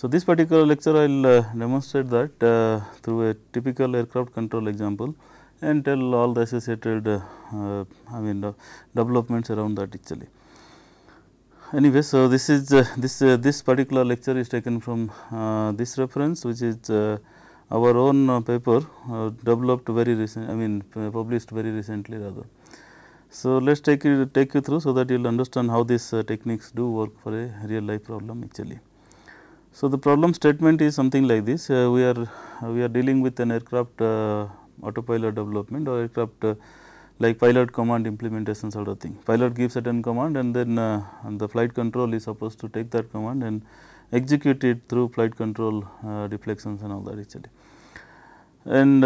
So, this particular lecture I will demonstrate that through a typical aircraft control example and tell all the associated developments around that actually. Anyway, so this is this particular lecture is taken from this reference, which is our own paper developed very recent, published very recently rather. So, let us take you through so that you will understand how these techniques do work for a real life problem actually. So, the problem statement is something like this. We are dealing with an aircraft autopilot development or aircraft like pilot command implementation sort of thing. Pilot gives certain command and then the flight control is supposed to take that command and execute it through flight control deflections and all that actually. And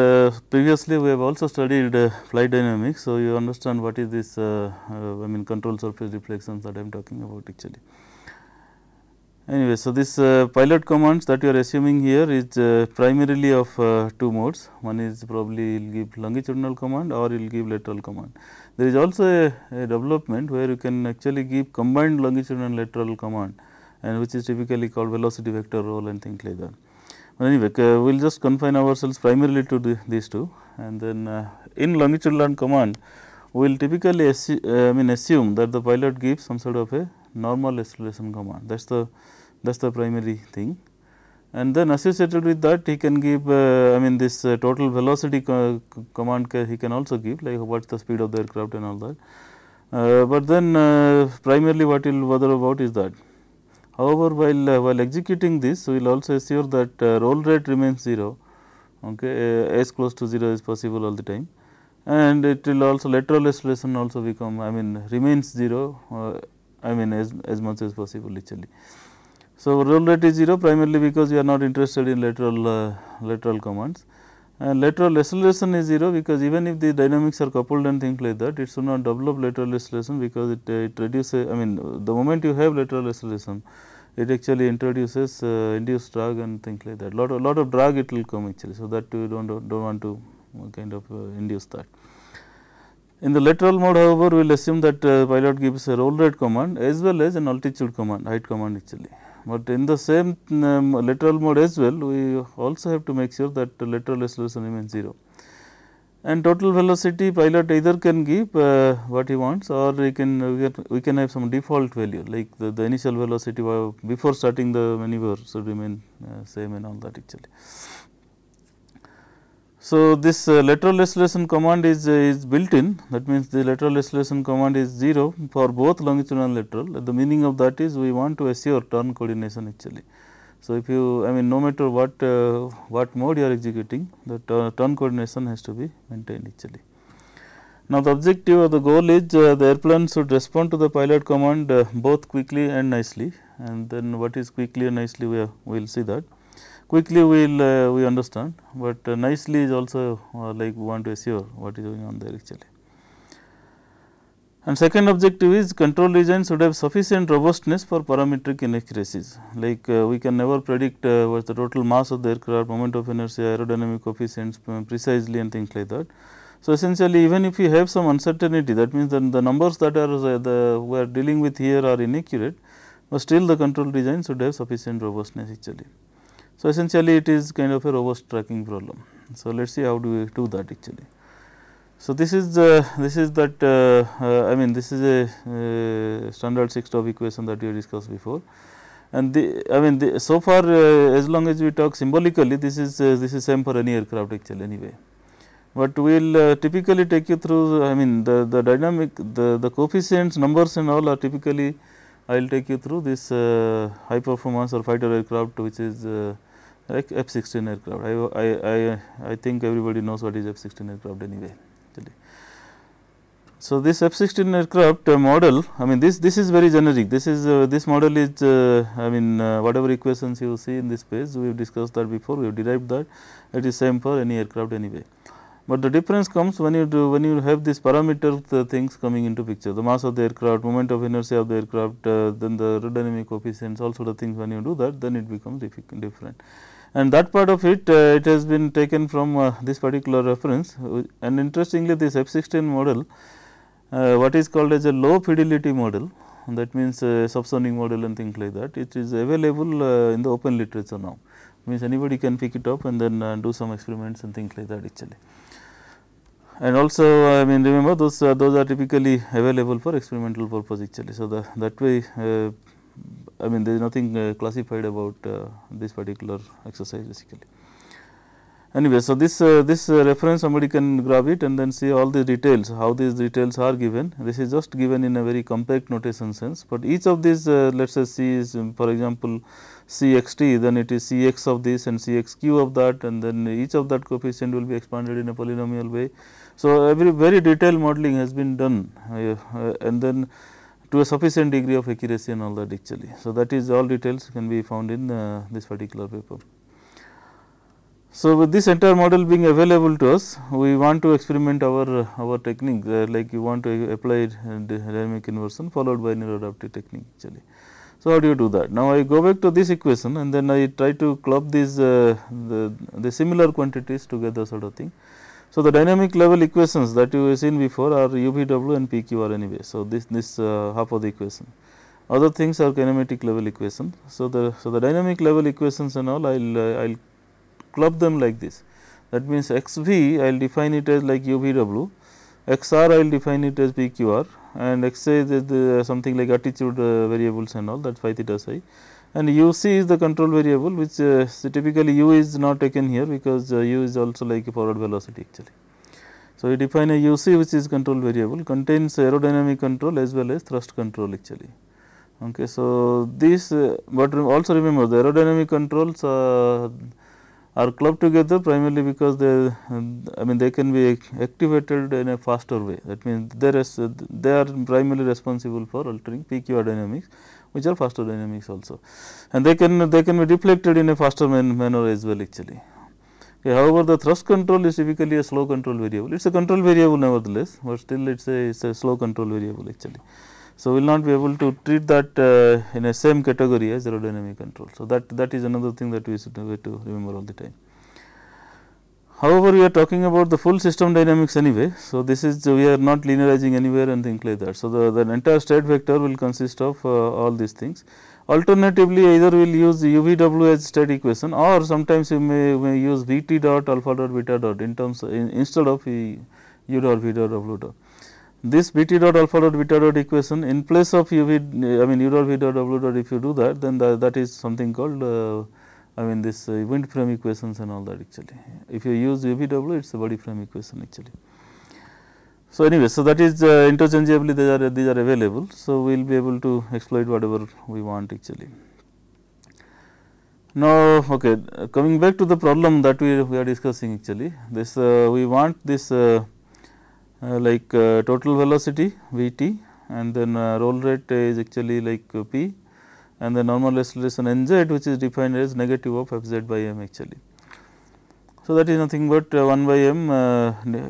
previously we have also studied flight dynamics. So, you understand what is this control surface deflections that I am talking about actually. Anyway, so this pilot commands that you are assuming here is primarily of two modes. One is probably will give longitudinal command or it will give lateral command. There is also a development where you can actually give combined longitudinal and lateral command, and which is typically called velocity vector roll and things like that. But anyway, we will just confine ourselves primarily to these two, and then in longitudinal command we will typically assume that the pilot gives some sort of a normal acceleration command, that is the primary thing, and then associated with that he can give this total velocity command he can also give, like what is the speed of the aircraft and all that, but then primarily what you will bother about is that. However, while executing this we will also assure that roll rate remains 0, okay, as close to 0 as possible all the time, and it will also lateral acceleration also become remains 0 as much as possible actually. So, roll rate is 0 primarily because you are not interested in lateral commands, and lateral acceleration is 0 because even if the dynamics are coupled and things like that, it should not develop lateral acceleration because it reduces, the moment you have lateral acceleration it actually introduces induced drag and things like that, lot of drag it will come actually. So, that you don't want to kind of induce that. In the lateral mode, however, we will assume that pilot gives a roll rate command as well as an altitude command, height command actually. But in the same lateral mode as well, we also have to make sure that lateral acceleration remains 0. And total velocity pilot either can give what he wants, or we can have some default value, like the initial velocity before starting the maneuver should remain same and all that actually. So, this lateral acceleration command is built in, that means the lateral acceleration command is 0 for both longitudinal and lateral. The meaning of that is we want to assure turn coordination actually. So, if you no matter what mode you are executing, the turn coordination has to be maintained actually. Now, the objective or the goal is the airplane should respond to the pilot command both quickly and nicely, and then what is quickly and nicely we will see that. Quickly we understand, but nicely is also like we want to assure what is going on there actually. And second objective is control design should have sufficient robustness for parametric inaccuracies, like we can never predict what is the total mass of the aircraft, moment of inertia, aerodynamic coefficients precisely and things like that. So, essentially even if we have some uncertainty, that means that the numbers that are we are dealing with here are inaccurate, but still the control design should have sufficient robustness actually. So, essentially it is kind of a robust tracking problem. So, let us see how do we do that actually. So, this is a standard 6-stop equation that we discussed before, and so far as long as we talk symbolically, this is same for any aircraft actually anyway. But we will typically take you through the dynamic, the coefficients, numbers and all are typically, I will take you through this high performance or fighter aircraft, which is like F 16 aircraft. I think everybody knows what is F 16 aircraft anyway. So, this F 16 aircraft model, I mean this is very generic, this is this model is I mean whatever equations you see in this page, we have discussed that before, we have derived that, it is same for any aircraft anyway. But the difference comes when you do, when you have this parameter things coming into picture, the mass of the aircraft, moment of inertia of the aircraft, then the aerodynamic coefficients, all sort of things. When you do that, then it becomes different. And that part of it, it has been taken from this particular reference. And interestingly, this F 16 model, what is called as a low fidelity model, that means subsonic model and things like that, it is available in the open literature now, means anybody can pick it up and then do some experiments and things like that actually. And also I mean remember those are typically available for experimental purpose actually. So, that way I mean there is nothing classified about this particular exercise basically. Anyway, so this reference somebody can grab it and then see all the details, how these details are given. This is just given in a very compact notation sense, but each of these let us say C is for example Cxt, then it is Cx of this and Cxq of that, and then each of that coefficient will be expanded in a polynomial way. So, every very detailed modeling has been done and then to a sufficient degree of accuracy and all that actually. So, that is all details can be found in this particular paper. So, with this entire model being available to us, we want to experiment our technique, like you want to apply dynamic inversion followed by neuroadaptive technique actually. So, how do you do that? Now, I go back to this equation and then I try to club these the similar quantities together sort of thing. So, the dynamic level equations that you have seen before are UBW and PQR anyway. So, this half of the equation. Other things are kinematic level equation. So the dynamic level equations and all I'll club them like this. That means, xv I will define it as like UVW, xr I will define it as PQR, and xa is the something like attitude variables and all, that is phi theta psi, and uc is the control variable which so typically u is not taken here because u is also like a forward velocity actually. So, we define a uc which is control variable, contains aerodynamic control as well as thrust control actually. Okay, so, this but also remember the aerodynamic controls are clubbed together primarily because they, I mean they can be activated in a faster way. That means, they are primarily responsible for altering PQR dynamics, which are faster dynamics also, and they can be deflected in a faster manner as well actually. Okay, however, the thrust control is typically a slow control variable. It is a control variable nevertheless, but still it's a slow control variable actually. So, we will not be able to treat that in a same category as aerodynamic control. So, that is another thing that we should to remember all the time. However, we are talking about the full system dynamics anyway. So, this is we are not linearizing anywhere and things like that. So, the entire state vector will consist of all these things. Alternatively, either we will use UVW as state equation, or sometimes you may use Vt dot alpha dot beta dot in terms instead of U dot V dot W dot. This Bt dot alpha dot beta dot equation in place of u dot v dot w dot, if you do that, then that is something called I mean this wind frame equations and all that actually. If you use UVW, it is a body frame equation actually. So, anyway, so that is interchangeably these are available. So, we will be able to exploit whatever we want actually. Now, okay, coming back to the problem that we are discussing actually, this we want this like total velocity Vt, and then roll rate is actually like P, and the normal acceleration Nz, which is defined as negative of Fz by m actually. So, that is nothing but 1 by m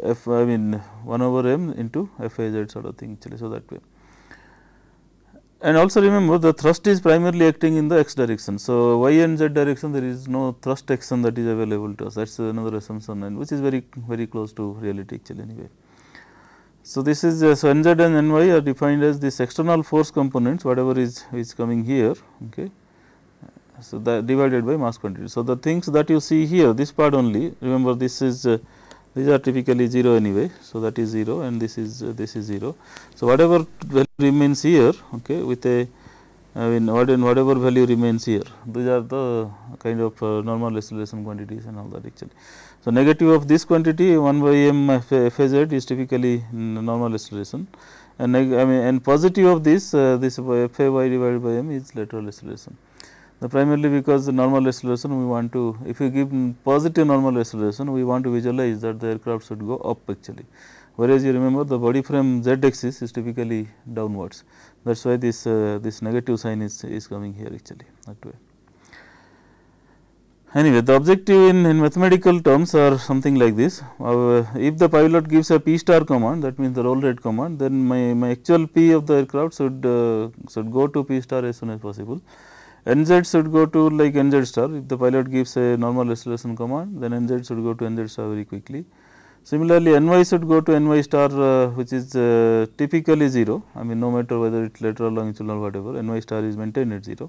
f I mean 1 over m into Faz sort of thing actually. So, that way. And also remember the thrust is primarily acting in the x direction. So, y and z direction there is no thrust action that is available to us, that is another assumption, and which is very close to reality actually anyway. So, this is so Nz and Ny are defined as this external force components, whatever is coming here, okay. So, that divided by mass quantity. So, the things that you see here, this part only, remember this is these are typically 0 anyway. So, that is 0 and this is 0. So, whatever value remains here, okay, with a I mean whatever value remains here, these are the kind of normal acceleration quantities and all that actually. So, negative of this quantity 1 by m Fz is typically normal acceleration, and and positive of this Fay divided by m is lateral acceleration. Now, primarily because the normal acceleration we want to, if you give positive normal acceleration, we want to visualize that the aircraft should go up actually, whereas you remember the body frame z axis is typically downwards. That is why this negative sign is coming here actually that way. Anyway, the objective in mathematical terms are something like this. If the pilot gives a P star command, that means the roll rate command, then my actual P of the aircraft should go to P star as soon as possible. NZ should go to like NZ star. If the pilot gives a normal acceleration command, then NZ should go to NZ star very quickly. Similarly, NY should go to NY star which is typically 0, I mean no matter whether it is lateral, longitudinal, whatever, NY star is maintained at 0.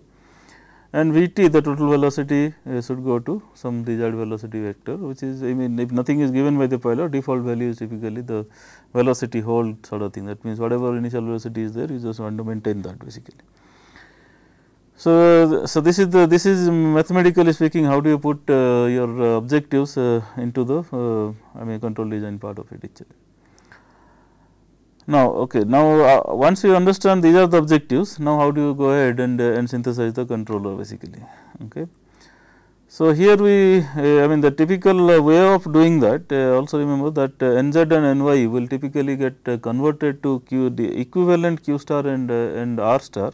And Vt, the total velocity should go to some desired velocity vector, which is, I mean if nothing is given by the pilot, default value is typically the velocity hold sort of thing. That means whatever initial velocity is there, you just want to maintain that basically. So this is the, this is mathematically speaking how do you put your objectives into the I mean control design part of it actually. Now, okay, now once you understand these are the objectives, now how do you go ahead and synthesize the controller basically, okay. So, here we I mean the typical way of doing that, also remember that NZ and NY will typically get converted to Q, the equivalent Q star and R star,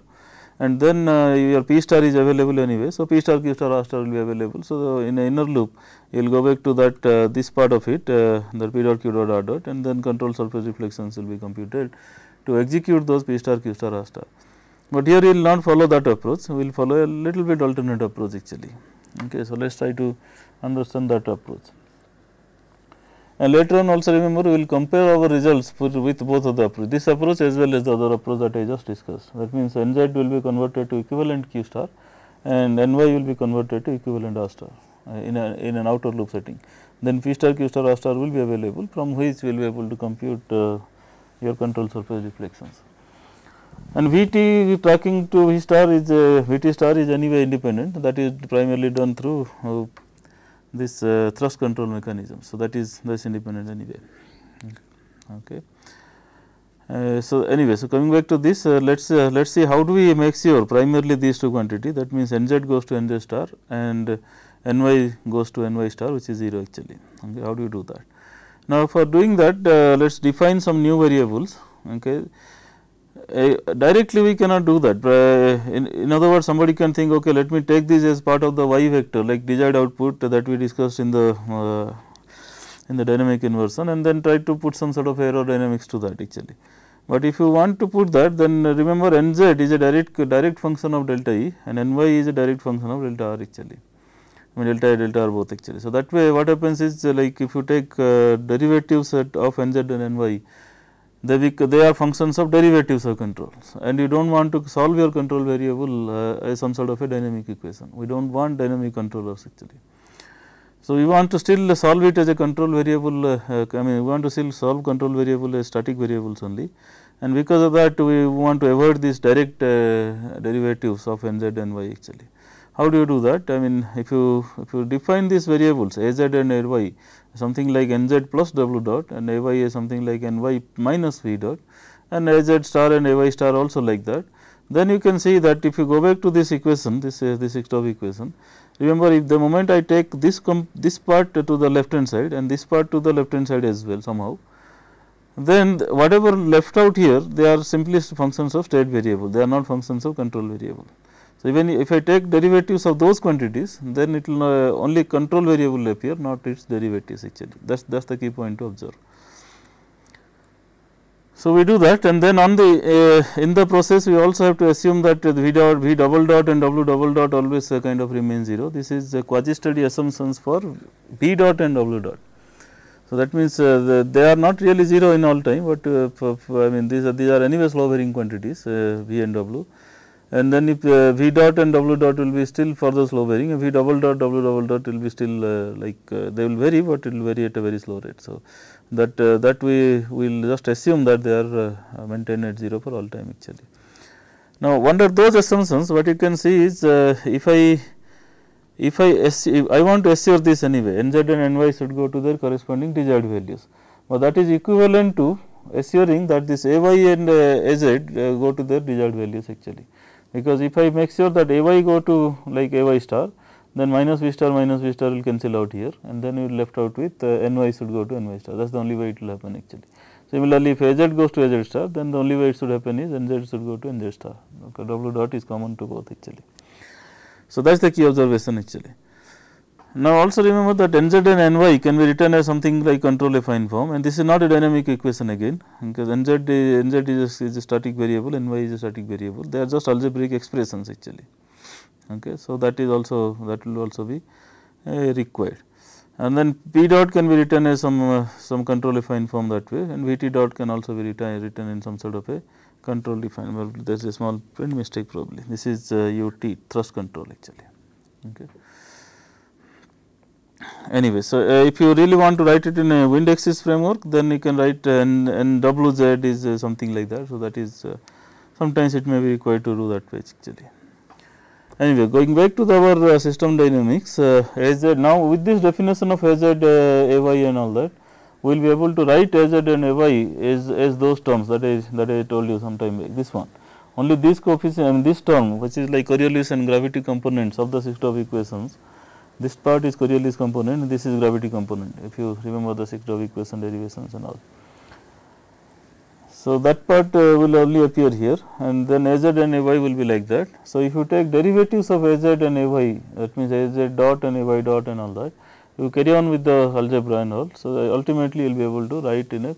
and then your P star is available anyway. So, P star, Q star, R star will be available. So, in the inner loop you will go back to that this part of it, the P dot, Q dot, R dot, and then control surface reflections will be computed to execute those P star, Q star, R star. But here you will not follow that approach, we will follow a little bit alternate approach actually. Okay, so, let us try to understand that approach. And later on also remember we will compare our results with both of the approach, this approach as well as the other approach that I just discussed. That means NZ will be converted to equivalent Q star and NY will be converted to equivalent R star in an outer loop setting. Then P star, Q star, R star will be available, from which we will be able to compute your control surface reflections. And Vt tracking to V star is Vt star is anyway independent, that is primarily done through this thrust control mechanism. So, that is independent anyway. Okay. So, anyway, so coming back to this, let us see how do we make sure primarily these two quantity, that means NZ goes to NZ star and NY goes to NY star which is 0 actually. Okay, how do you do that? Now, for doing that let us define some new variables. Okay. Directly we cannot do that. In other words, somebody can think, okay, let me take this as part of the y vector like desired output that we discussed in the dynamic inversion, and then try to put some sort of aerodynamics to that actually. But if you want to put that, then remember NZ is a direct function of delta E and NY is a direct function of delta R actually, I mean delta E, delta R both actually. So, that way what happens is like if you take derivatives of NZ and NY, they are functions of derivatives of controls, and you do not want to solve your control variable as some sort of a dynamic equation. We do not want dynamic controllers actually. So, we want to still solve it as a control variable, I mean we want to still solve control variable as static variables only, and because of that we want to avoid these direct derivatives of NZ and Y actually. How do you do that? I mean if you define these variables AZ and AY something like NZ plus W dot and AY is something like NY minus V dot and AZ star and AY star also like that, then you can see that if you go back to this equation, this sixth equation, remember if the moment I take this part to the left hand side and this part to the left hand side as well somehow, then whatever left out here they are simply functions of state variable, they are not functions of control variable. So, even if I take derivatives of those quantities, then it will only control variable appear, not its derivatives actually, that is the key point to observe. So, we do that, and then on the in the process we also have to assume that V double dot and W double dot always kind of remain 0. This is quasi steady assumptions for B dot and W dot. So, that means they are not really 0 in all time, but I mean these are anyway slow varying quantities V and W. And then if V dot and W dot will be still further slow varying, V double dot, W double dot will be still they will vary, but it will vary at a very slow rate. So, that we will just assume that they are maintained at 0 for all time actually. Now, under those assumptions what you can see is if I want to assure this anyway, NZ and NY should go to their corresponding desired values, but that is equivalent to assuring that this AY and AZ go to their desired values actually. Because if I make sure that AY go to like AY star, then minus V star will cancel out here, and then you are left out with NY should go to NY star, that is the only way it will happen actually. Similarly, if Az goes to Az star, then the only way it should happen is Nz should go to Nz star, okay, W dot is common to both actually. So, that is the key observation actually. Now, also remember that Nz and Ny can be written as something like control affine form, and this is not a dynamic equation again, because Nz is a static variable, Ny is a static variable, they are just algebraic expressions actually. Okay. So, that is also, that will also be required. And then P dot can be written as some control affine form that way, and Vt dot can also be written in some sort of a control defined. Well, there is a small print mistake probably. This is UT thrust control actually. Okay. Anyway, so if you really want to write it in a wind axis framework, then you can write and WZ is something like that. So that is sometimes it may be required to do that way actually. Anyway, going back to our system dynamics, Az, now with this definition of Az, Ay and all that, we will be able to write Az and Ay as those terms that I told you sometime back, this one. Only this coefficient and this term, which is like Coriolis and gravity components of the system of equations, this part is Coriolis component, this is gravity component, if you remember the system of equation derivations and all. So, that part will only appear here, and then Az and Ay will be like that. So, if you take derivatives of Az and Ay, that means Az dot and Ay dot and all that, you carry on with the algebra and all. So, ultimately you will be able to write in a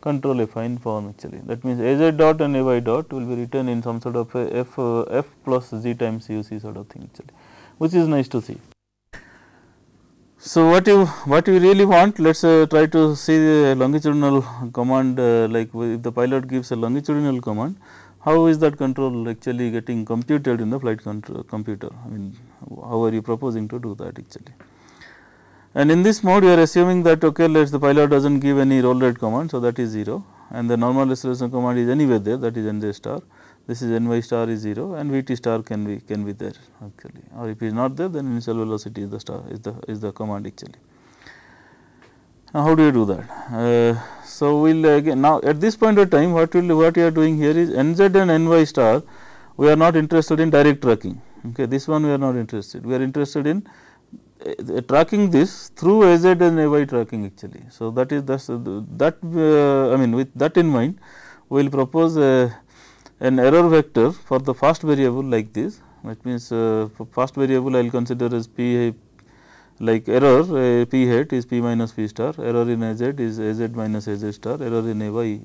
control affine form actually. That means, Az dot and Ay dot will be written in some sort of a F plus Z times CuC sort of thing actually, which is nice to see. So, what you really want, let us try to see the longitudinal command, like if the pilot gives a longitudinal command, how is that control actually getting computed in the flight control computer, I mean how are you proposing to do that actually. And in this mode you are assuming that okay, let us the pilot does not give any roll rate command, so that is 0, and the normal acceleration command is anywhere there, that is Nz star, this is Ny star is 0 and Vt star can be there actually, or if it is not there then initial velocity is the star is the command actually. Now, how do you do that? So, we will again now at this point of time what you are doing here is Nz and Ny star we are not interested in direct tracking, okay, this one we are not interested, we are interested in tracking this through Az and Ay tracking actually. So, that is I mean with that in mind we will propose an error vector for the fast variable like this, that means for fast variable I will consider as p like error p hat is p minus p star, error in Az is Az minus Az star, error in Ay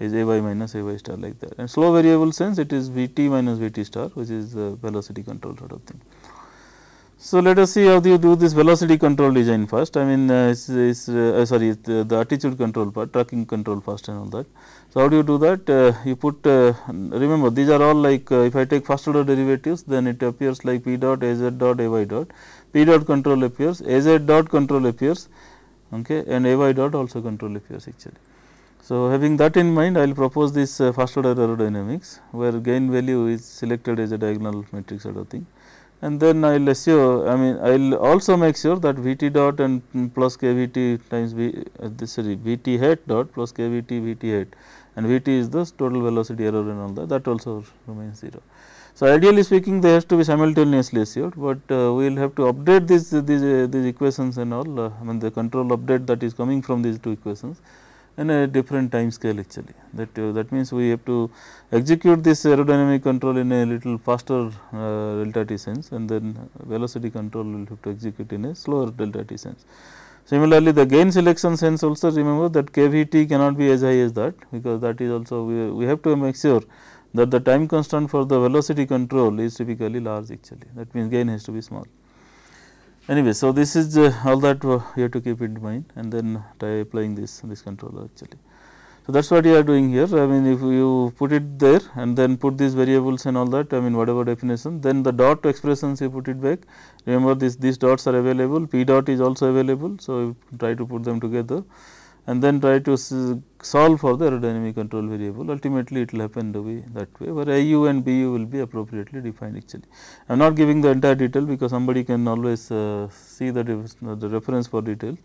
is Ay minus Ay star like that, and slow variable sense it is Vt minus Vt star, which is the velocity control sort of thing. So, let us see how do you do this velocity control design first, I mean the attitude control part, tracking control first and all that. So, how do you do that? You put remember these are all like if I take first order derivatives then it appears like P dot Az dot Ay dot, P dot control appears, Az dot control appears, okay, and Ay dot also control appears actually. So, having that in mind I will propose this first order aerodynamics where gain value is selected as a diagonal matrix sort of thing. And then I will assure, I mean I will also make sure that Vt dot and plus kvt times Vt hat dot plus kvt Vt hat, and Vt is the total velocity error and all that, that also remains 0. So, ideally speaking they have to be simultaneously assured, but we will have to update these equations and all, I mean the control update that is coming from these two equations in a different time scale actually. That means, we have to execute this aerodynamic control in a little faster delta t sense, and then velocity control will have to execute in a slower delta t sense. Similarly, the gain selection sense also remember that kvt cannot be as high as that, because that is also we have to make sure that the time constant for the velocity control is typically large actually, that means gain has to be small. Anyway, so this is all that you have to keep in mind and then try applying this controller actually. So, that is what you are doing here, I mean if you put it there and then put these variables and all that, I mean whatever definition, then the dot expressions you put it back, remember these dots are available, P dot is also available. So, you try to put them together and then try to solve for the aerodynamic control variable, ultimately it will happen the way that way, where Au and Bu will be appropriately defined actually. I am not giving the entire detail because somebody can always see the reference for detail,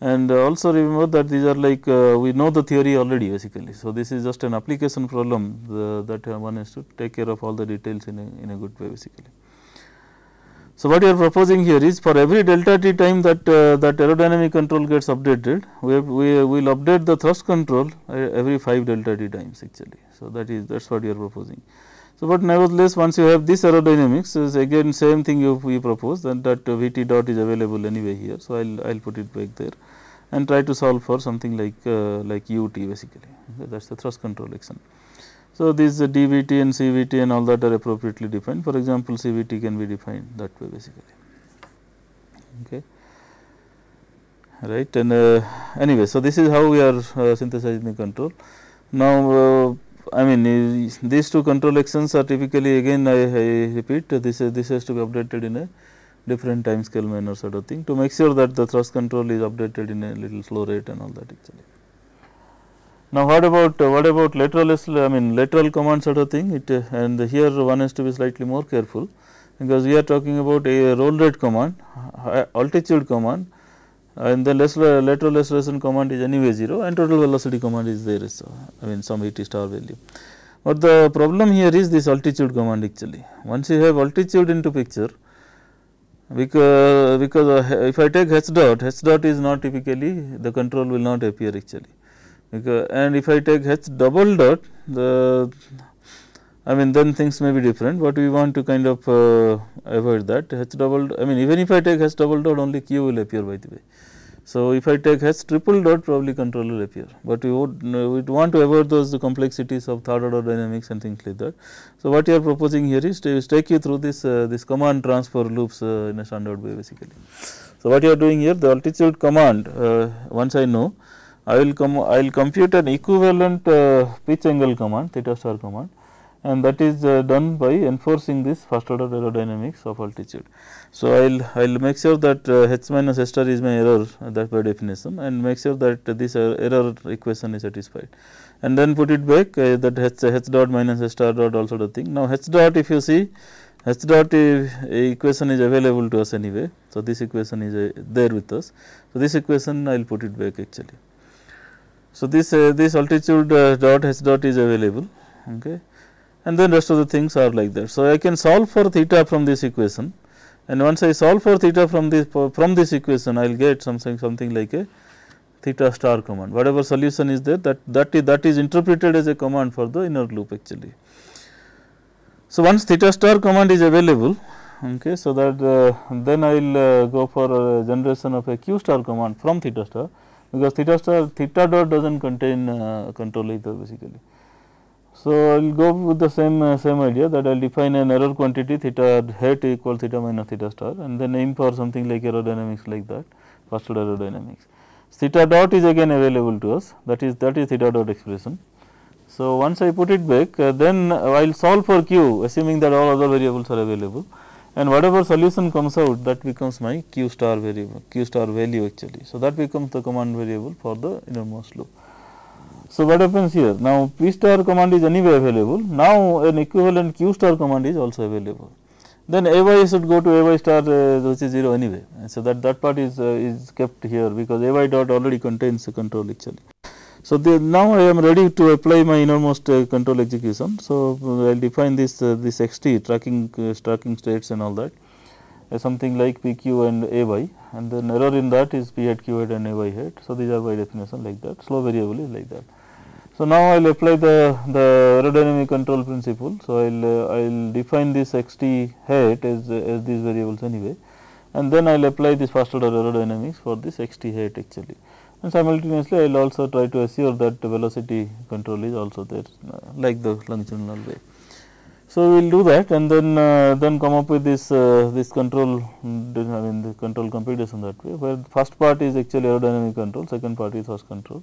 and also remember that these are like we know the theory already basically. So, this is just an application problem that one has to take care of all the details in a good way basically. So, what you are proposing here is for every delta t time that aerodynamic control gets updated, we will update the thrust control every 5 delta t times actually. So, that is what you are proposing. So, but nevertheless, once you have this aerodynamics is again same thing we propose that Vt dot is available anyway here. So, I will put it back there and try to solve for something like ut basically, that is the thrust control action. So, these dvt and cvt and all that are appropriately defined. For example, cvt can be defined that way basically, okay, right. And anyway, so this is how we are synthesizing the control. Now, I mean these two control actions are typically, again I repeat, this has to be updated in a different time scale manner sort of thing to make sure that the thrust control is updated in a little slow rate and all that actually. Now, what about lateral command sort of thing? And here one has to be slightly more careful, because we are talking about a roll rate command, altitude command, and the lateral acceleration command is anyway 0, and total velocity command is there. So, I mean some Vt star value. But the problem here is this altitude command actually. Once you have altitude into picture, because if I take h dot is not typically, the control will not appear actually. And if I take h double dot, then things may be different, but we want to kind of avoid that. Even if I take h double dot, only q will appear, by the way. So, if I take h triple dot, probably control will appear, but we would want to avoid those complexities of third order dynamics and things like that. So, what you are proposing here is to take you through this command transfer loops in a standard way basically. So, what you are doing here, the altitude command, once I know, I will compute an equivalent pitch angle command, theta star command, and that is done by enforcing this first order aerodynamics of altitude. So, I will make sure that h minus h star is my error, that by definition, and make sure that this error equation is satisfied, and then put it back that h dot minus h star dot also the thing. Now, h dot, if you see, h dot equation is available to us anyway. So, this equation is there with us. So, this equation I will put it back actually. So, this altitude dot h dot is available, okay, and then rest of the things are like that. So, I can solve for theta from this equation, and once I solve for theta from this equation, I will get something like a theta star command. Whatever solution is there, that is interpreted as a command for the inner loop actually. So, once theta star command is available, okay, so that then I will go for generation of a q star command from theta star, because theta dot does not contain control either basically. So, I will go with the same idea, that I will define an error quantity theta hat equal theta minus theta star, and then aim for something like aerodynamics like that, first order aerodynamics. Theta dot is again available to us, that is theta dot expression. So, once I put it back, then I will solve for q, assuming that all other variables are available, and whatever solution comes out, that becomes my q star value actually. So, that becomes the command variable for the innermost loop. So, what happens here? Now, p star command is anyway available. Now, an equivalent q star command is also available. Then ay should go to ay star which is 0 anyway. So, that part is kept here, because ay dot already contains the control actually. So, now I am ready to apply my innermost control execution. So, I will define this xt tracking states and all that as something like pq and ay, and then error in that is p hat, q hat and ay hat. So, these are by definition like that, slow variable is like that. So, now I will apply the aerodynamic control principle. So, I will define this xt hat as these variables anyway, and then I will apply this first order aerodynamics for this xt hat actually. And simultaneously, I will also try to assure that the velocity control is also there, like the longitudinal wave. So, we will do that, and then come up with this control, the control computation that way, where first part is actually aerodynamic control, second part is thrust control,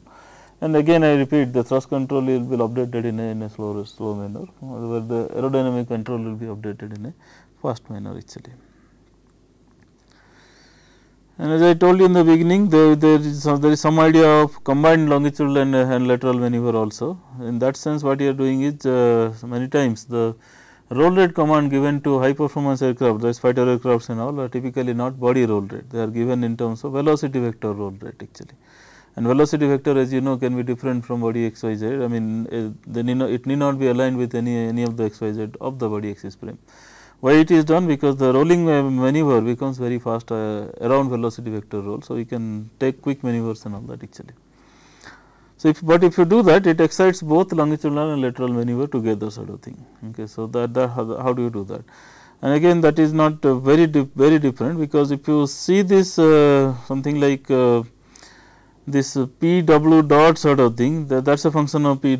and again I repeat, the thrust control will be updated in a slow manner, where the aerodynamic control will be updated in a fast manner actually. And as I told you in the beginning, there is some idea of combined longitudinal and lateral maneuver also. In that sense, what you are doing is many times the roll rate command given to high performance aircraft, that is fighter aircrafts and all, are typically not body roll rate, they are given in terms of velocity vector roll rate actually. And velocity vector, as you know, can be different from body x, y, z. I mean, it need not be aligned with any of the x, y, z of the body axis prime. Why it is done? Because the rolling maneuver becomes very fast around velocity vector roll. So, we can take quick maneuvers and all that actually. So, but if you do that, it excites both longitudinal and lateral maneuver together sort of thing. Okay, so, how do you do that? And again that is not very different, because if you see this something like this P W dot sort of thing, that is a function of P,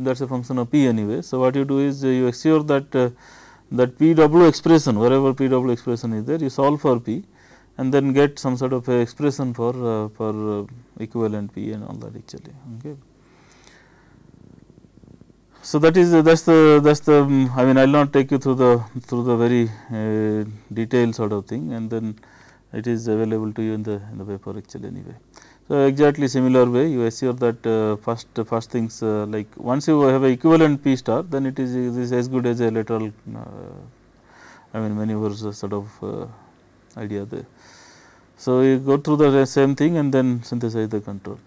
that is a function of P anyway. So, what you do is you assure that that P W expression, wherever P W expression is there, you solve for P and then get some sort of a expression for equivalent P and all that actually. Okay. So, that's the I mean, I will not take you through the very detailed sort of thing, and then it is available to you in the paper actually anyway. So, exactly similar way you assure that first things like once you have a equivalent P star, then it is as good as a lateral I mean maneuvers sort of idea there. So, you go through the same thing and then synthesize the control.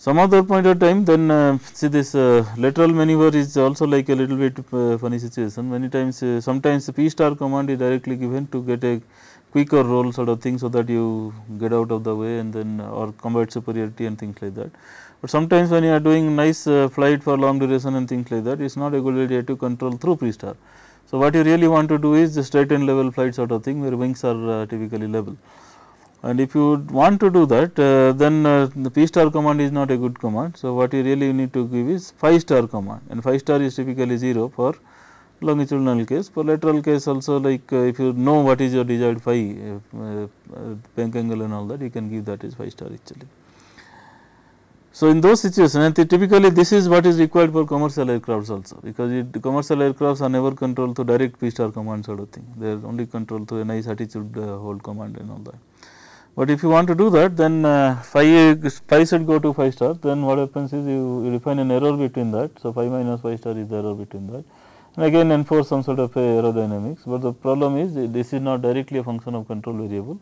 Some other point of time, then see this lateral maneuver is also like a little bit funny situation. Many times sometimes the P star command is directly given to get a quicker roll sort of thing, so that you get out of the way and then or combat superiority and things like that. But sometimes when you are doing nice flight for long duration and things like that, it is not a good idea to control through P star. So, what you really want to do is the straight and level flight sort of thing, where wings are typically level. And if you want to do that, then the P star command is not a good command. So, what you really need to give is 5 star command, and 5 star is typically 0 for longitudinal case. For lateral case also, like if you know what is your desired phi bank angle and all that, you can give that as 5 star actually. So, in those situations, and typically this is what is required for commercial aircrafts also, because commercial aircrafts are never controlled through direct P star command sort of thing. They are only controlled through a nice attitude hold command and all that. But if you want to do that, then phi should go to 5 star, then what happens is you define an error between that. So, phi minus 5 star is the error between that, and again enforce some sort of aerodynamics. But the problem is this is not directly a function of control variable,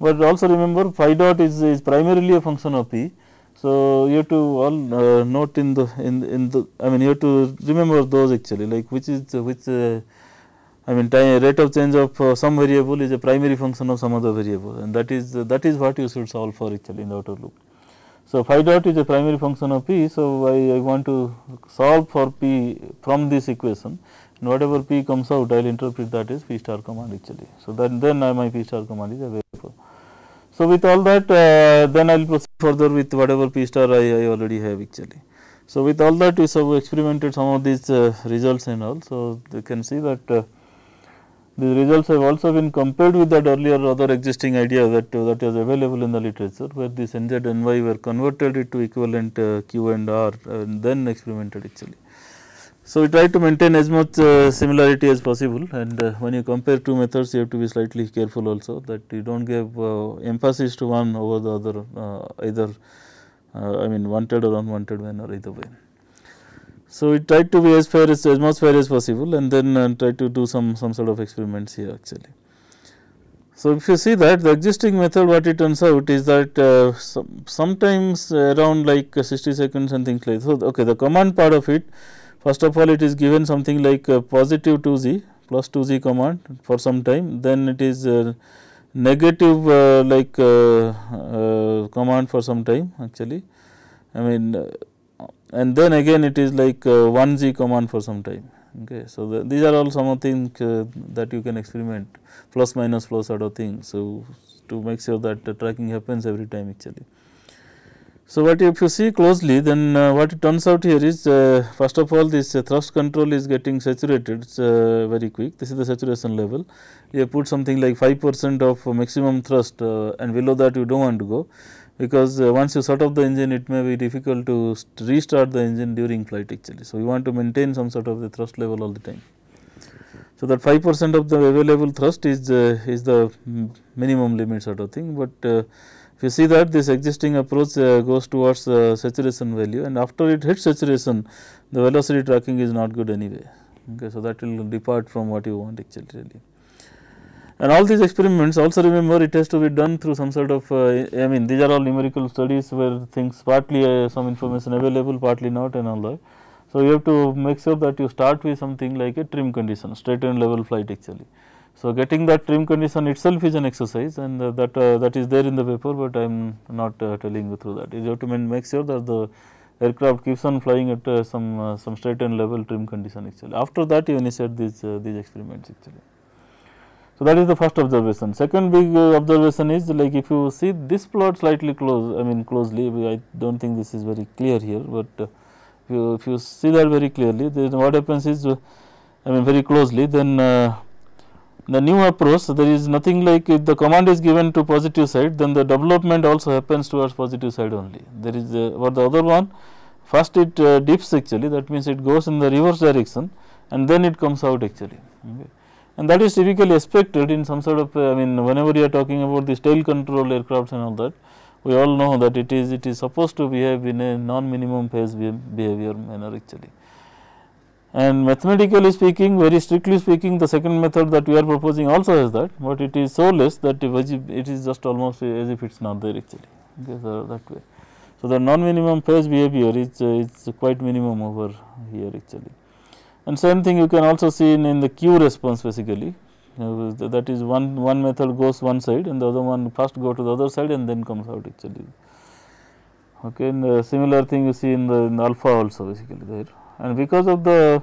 but also remember phi dot is primarily a function of P. So, you have to all note in the I mean, you have to remember those actually, like which I mean, rate of change of some variable is a primary function of some other variable, and that is what you should solve for actually in the outer loop. So, phi dot is a primary function of P. So, I want to solve for P from this equation, and whatever P comes out, I will interpret that as P star command actually. So, then my P star command is available. So, with all that then I will proceed further with whatever P star I already have actually. So, with all that we have experimented some of these results and all. So, you can see that these results have also been compared with that earlier other existing idea that was available in the literature, where this NZ and Y were converted into equivalent Q and R and then experimented actually. So, we try to maintain as much similarity as possible, and when you compare two methods you have to be slightly careful also, that you do not give emphasis to one over the other either I mean wanted or unwanted manner either way. So, we tried to be as much fair as possible, and then try to do some sort of experiments here actually. So, if you see that the existing method, what it turns out is that sometimes around like 60 seconds and things like that. So, okay, the command part of it, first of all it is given something like positive 2g plus 2g command for some time, then it is negative like command for some time actually, I mean and then again it is like 1g command for some time. Okay. So, these are all some of things that you can experiment, plus minus flow sort of thing. So, to make sure that tracking happens every time actually. So, what if you see closely, then what it turns out here is first of all this thrust control is getting saturated very quick. This is the saturation level. You put something like 5% of maximum thrust and below that you do not want to go, because once you shut off the engine it may be difficult to restart the engine during flight actually. So, you want to maintain some sort of the thrust level all the time. So, that 5% of the available thrust is the minimum limit sort of thing, but if you see that this existing approach goes towards saturation value, and after it hits saturation the velocity tracking is not good anyway. Okay, so, that will depart from what you want actually really. And all these experiments also, remember, it has to be done through some sort of I mean these are all numerical studies where things partly some information available, partly not and all that. So, you have to make sure that you start with something like a trim condition, straight and level flight actually. So, getting that trim condition itself is an exercise, and that is there in the paper, but I am not telling you through that. You have to make sure that the aircraft keeps on flying at some straight and level trim condition actually. After that you initiate these experiments actually. So, that is the first observation. Second big observation is like if you see this plot slightly closely, I do not think this is very clear here, but if you see that very clearly, then what happens is very closely, then the new approach, there is nothing like if the command is given to positive side, then the development also happens towards positive side only. There is for the other one, first it dips actually, that means it goes in the reverse direction and then it comes out actually. Okay. And that is typically expected in some sort of whenever you are talking about this tail control aircrafts and all that, we all know that it is supposed to behave in a non-minimum phase behavior manner actually. And mathematically speaking, very strictly speaking, the second method that we are proposing also has that, but it is so less that it is just almost as if it is not there actually, okay, so that way. So, the non-minimum phase behavior is quite minimum over here actually. And same thing you can also see in the Q response basically, that is one method goes one side and the other one first go to the other side and then comes out actually. Okay, and the similar thing you see in the alpha also basically there. And because of the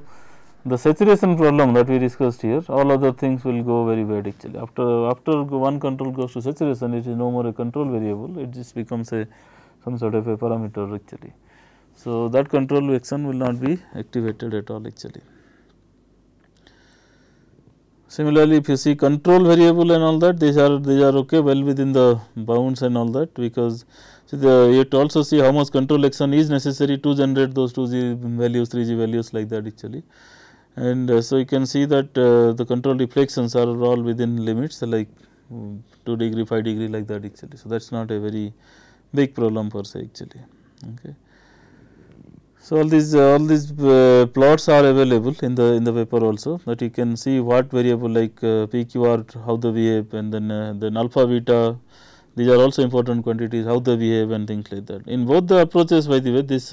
saturation problem that we discussed here, all other things will go very bad actually. After one control goes to saturation, it is no more a control variable, it just becomes some sort of a parameter actually. So, that control action will not be activated at all actually. Similarly, if you see control variable and all that, these are okay, well within the bounds and all that, because see you have to also see how much control action is necessary to generate those 2G values, 3G values like that actually. And so, you can see that the control reflections are all within limits like 2 degree, 5 degree like that actually. So, that is not a very big problem per se actually. Okay. So, all these plots are available in the paper also, that you can see what variable like PQR, how they behave, and then alpha, beta, these are also important quantities, how they behave and things like that. In both the approaches, by the way, this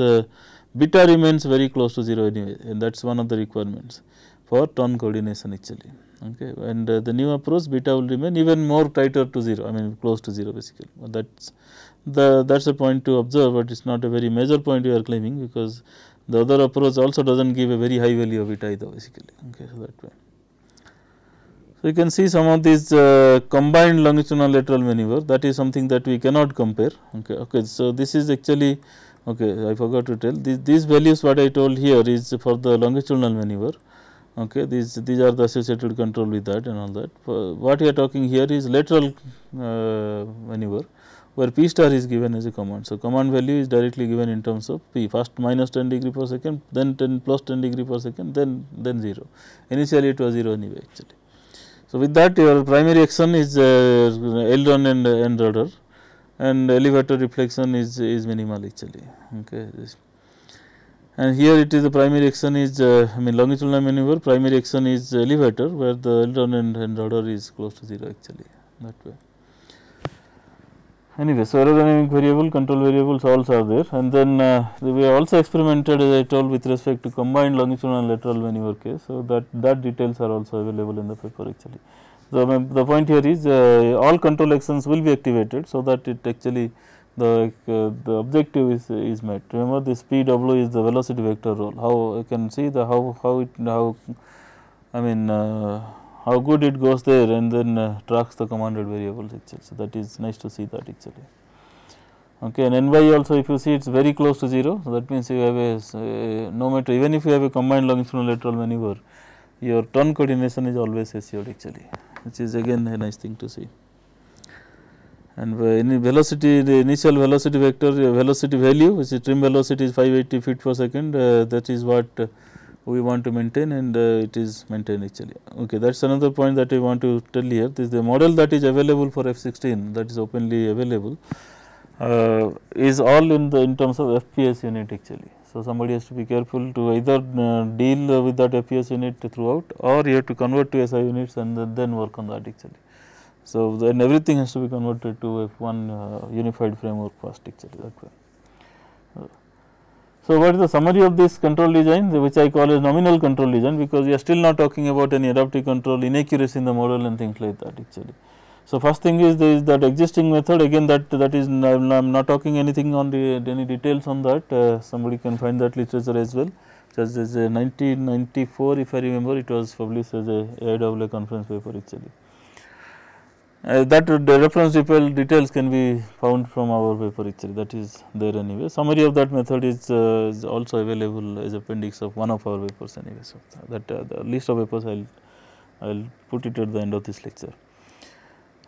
beta remains very close to 0 anyway, and that is one of the requirements for turn coordination actually. Okay. And the new approach, beta will remain even more tighter to 0, close to 0 basically. That is a point to observe, but it is not a very major point you are claiming, because the other approach also does not give a very high value of beta either basically. Okay, so that way. So, you can see some of these combined longitudinal lateral maneuver, that is something that we cannot compare. Okay, so this is actually, okay, I forgot to tell, these values what I told here is for the longitudinal maneuver. Okay, these are the associated control with that and all that. What we are talking here is lateral maneuver, where P star is given as a command. So, command value is directly given in terms of P, first minus 10 degree per second, then 10 plus 10 degree per second, then 0. Initially it was 0 anyway actually. So, with that your primary action is aileron and rudder, and elevator reflection is minimal actually. Okay. And here it is the primary action is longitudinal maneuver, primary action is elevator, where the aileron and rudder is close to 0 actually, that way. Anyway, so aerodynamic variable, control variables also are there, and then we also experimented, as I told, with respect to combined longitudinal and lateral maneuver case. So, that details are also available in the paper actually. So, the point here is all control actions will be activated, so that it actually the objective is met. Remember, this P W is the velocity vector role. How you can see the how good it goes there, and then tracks the commanded variables itself. So, that is nice to see that actually. Okay, and n y also, if you see, it is very close to 0. So, that means you have no matter, even if you have a combined longitudinal lateral maneuver, your turn coordination is always assured actually, which is again a nice thing to see. And the initial velocity vector, velocity value, which is trim velocity, is 580 feet per second, that is what we want to maintain, and it is maintained actually. Okay, that is another point that I want to tell here. This is the model that is available for F 16, that is openly available, is all in terms of FPS unit actually. So, somebody has to be careful to either deal with that FPS unit throughout, or you have to convert to SI units and then work on that actually. So, then everything has to be converted to one unified framework first actually, that way. So, what is the summary of this control design, which I call as nominal control design, because we are still not talking about any adaptive control, inaccuracy in the model and things like that actually. So, first thing is there is that existing method, again that is, I am not talking anything on the any details on that, somebody can find that literature as well. Just as a 1994, if I remember, it was published as a AIAA conference paper actually. That the reference details can be found from our paper actually, that is there anyway. Summary of that method is also available as appendix of one of our papers anyway. So, that the list of papers I will put it at the end of this lecture.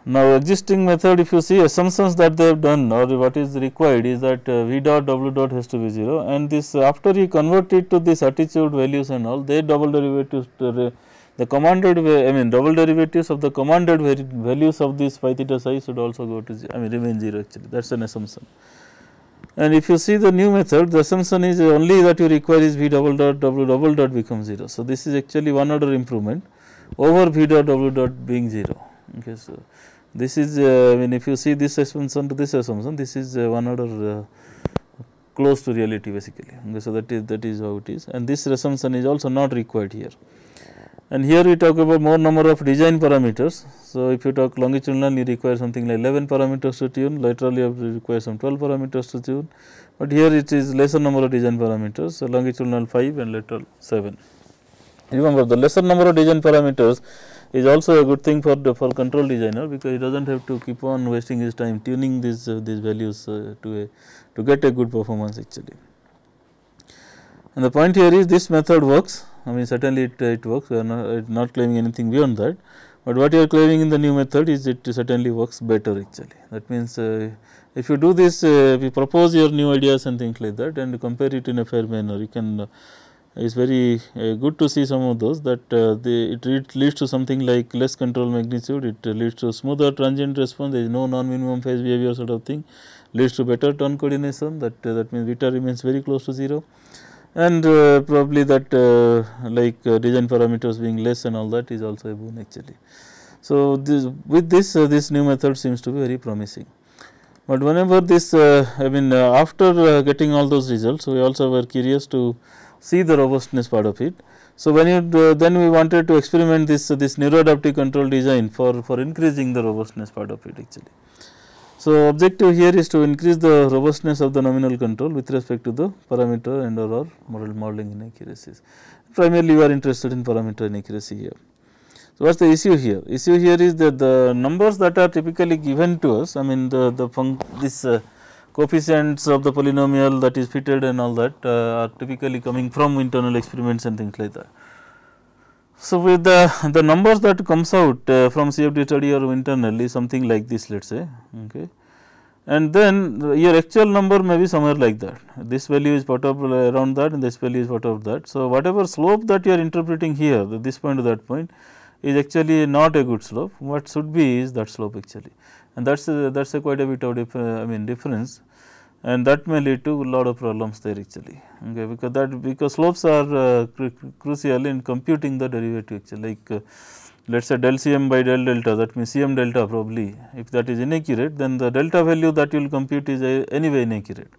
Now, existing method, if you see assumptions that they have done or what is required is that V dot W dot has to be 0, and this after you convert it to this attitude values and all, they double derivatives to the commanded, I mean double derivatives of the commanded values of this phi theta psi should also go to 0, I mean remain 0 actually, that is an assumption. And if you see the new method, the assumption is only that you require is V double dot W double dot becomes 0. So, this is actually one order improvement over V dot W dot being 0. Okay, so this is when if you see this assumption to this assumption, this is one order close to reality basically. Okay, so that is how it is, and this assumption is also not required here. And here we talk about more number of design parameters. So, if you talk longitudinal, you require something like 11 parameters to tune, laterally you require some 12 parameters to tune, but here it is lesser number of design parameters. So, longitudinal 5 and lateral 7. Remember, the lesser number of design parameters is also a good thing for the control designer, because he does not have to keep on wasting his time tuning these values to get a good performance actually. And the point here is this method works, I mean certainly it works, we are not claiming anything beyond that, but what you are claiming in the new method is it certainly works better actually. That means, if you do this, if you propose your new ideas and things like that and compare it in a fair manner, you can it is very good to see some of those that it leads to something like less control magnitude, it leads to smoother transient response, there is no non-minimum phase behavior sort of thing, leads to better turn coordination, that means beta remains very close to 0, and probably that design parameters being less and all that is also a boon actually. So, this new method seems to be very promising. But whenever this after getting all those results, we also were curious to see the robustness part of it. So, when you then we wanted to experiment this neuroadaptive control design for increasing the robustness part of it actually. So, objective here is to increase the robustness of the nominal control with respect to the parameter and or modeling inaccuracies. Primarily we are interested in parameter inaccuracy here. So, what is the issue here? Issue here is that the numbers that are typically given to us, I mean this coefficients of the polynomial that is fitted and all that are typically coming from internal experiments and things like that. So, with the numbers that comes out from CFD study or internally something like this, let us say, okay, and then your actual number may be somewhere like that. This value is put up around that and this value is put up that. So, whatever slope that you are interpreting here, this point to that point, is actually not a good slope. What should be is that slope actually, and that's a quite a bit of difference, and that may lead to lot of problems there actually, okay, because slopes are crucial in computing the derivative actually, like let us say del Cm by del delta, that means Cm delta probably, if that is inaccurate, then the delta value that you will compute is anyway inaccurate.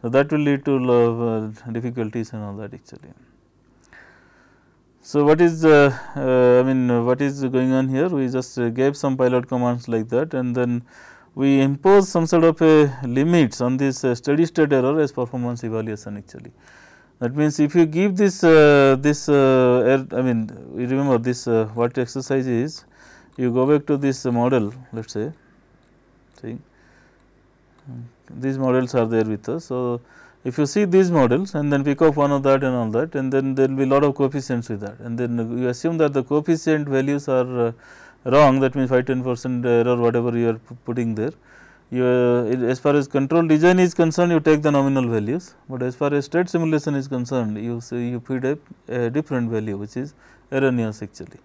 So, that will lead to difficulties and all that actually. So, what is going on here? We just gave some pilot commands like that, and then we impose some sort of limits on this steady state error as performance evaluation actually. That means, if you give you remember this what exercise is, you go back to this model, let us say, see these models are there with us. So, if you see these models and then pick up one of that and all that, and then there will be lot of coefficients with that, and then you assume that the coefficient values are wrong, that means 5-10% error whatever you are putting there. You as far as control design is concerned, you take the nominal values, but as far as state simulation is concerned, you feed a different value which is erroneous actually.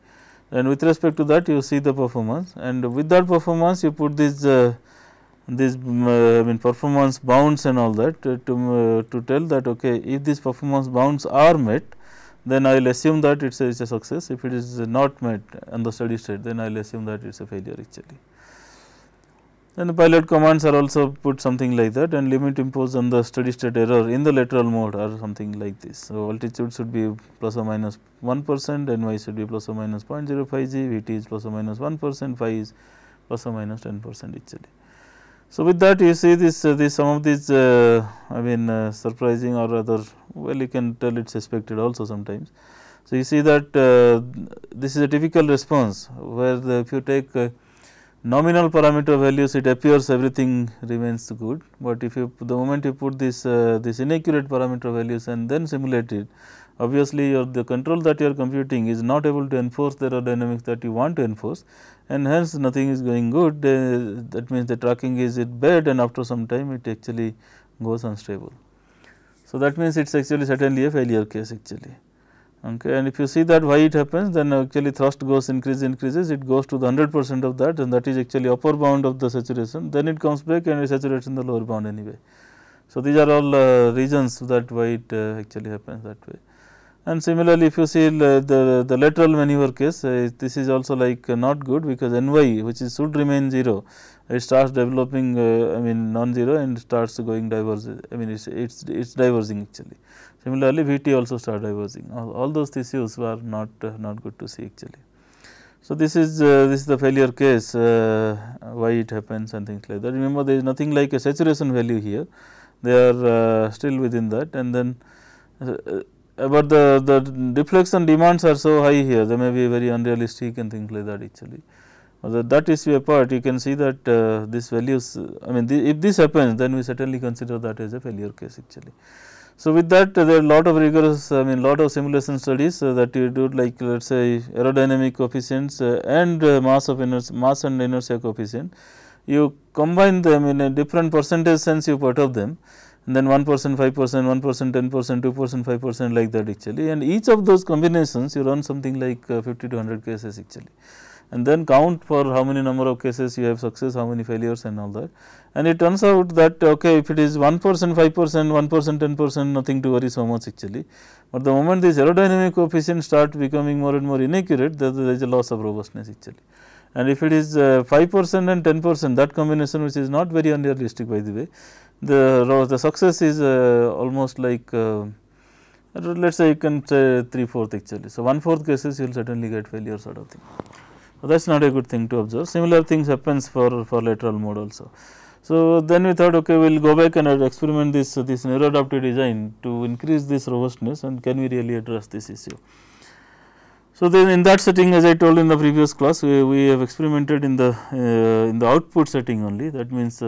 And with respect to that, you see the performance, and with that performance you put these performance bounds and all that to tell that, okay, if these performance bounds are met, then I will assume that it is a success. If it is not met on the steady state, then I will assume that it is a failure actually. then the pilot commands are also put something like that, and limit imposed on the steady state error in the lateral mode or something like this. So, altitude should be plus or minus 1%, NY should be plus or minus 0.05 G, VT is plus or minus 1%, phi is plus or minus 10% actually. So, with that you see this, some of these surprising or rather, well, you can tell it is expected also sometimes. So, you see that this is a typical response where if you take nominal parameter values, it appears everything remains good, but if you the moment you put this inaccurate parameter values and then simulate it, obviously the control that you are computing is not able to enforce the aerodynamics that you want to enforce, and hence nothing is going good. That means the tracking is bad, and after some time it actually goes unstable. So, that means it is actually certainly a failure case actually. Okay, and if you see that why it happens, then actually thrust goes increases, it goes to the 100% of that, and that is actually upper bound of the saturation, then it comes back and it saturates in the lower bound anyway. So, these are all reasons that why it actually happens that way. And similarly, if you see the lateral maneuver case, this is also like not good, because NY, which is should remain 0, it starts developing non-zero and starts going diverging, it's diverging actually. Similarly, VT also starts diverging. All those issues were not good to see actually. So, this is the failure case, why it happens and things like that. Remember, there is nothing like a saturation value here, they are still within that, and then but the deflection demands are so high here, they may be very unrealistic and things like that actually. That issue apart, you can see that these values, if this happens, then we certainly consider that as a failure case actually. So, with that there are lot of rigorous, lot of simulation studies that you do, like let us say aerodynamic coefficients and mass and inertia coefficient. You combine them in a different percentage sense, you perturb them, and then 1%, 5%, 1%, 10%, 2%, 5% like that actually, and each of those combinations you run something like 50 to 100 cases actually, and then count for how many number of cases you have success, how many failures and all that. And it turns out that okay, if it is 1%, 5%, 1%, 10%, nothing to worry so much actually, but the moment these aerodynamic coefficients start becoming more and more inaccurate, there is a loss of robustness actually. And if it is 5% and 10%, that combination which is not very unrealistic by the way, the success is almost like let us say you can say 3/4 actually. So, 1/4 cases you will certainly get failure sort of thing. So, that is not a good thing to observe. Similar things happens for lateral mode also. So, then we thought okay, we will go back and experiment this neuroadaptive design to increase this robustness, and can we really address this issue. So, then in that setting, as I told in the previous class, we have experimented in the output setting only. That means,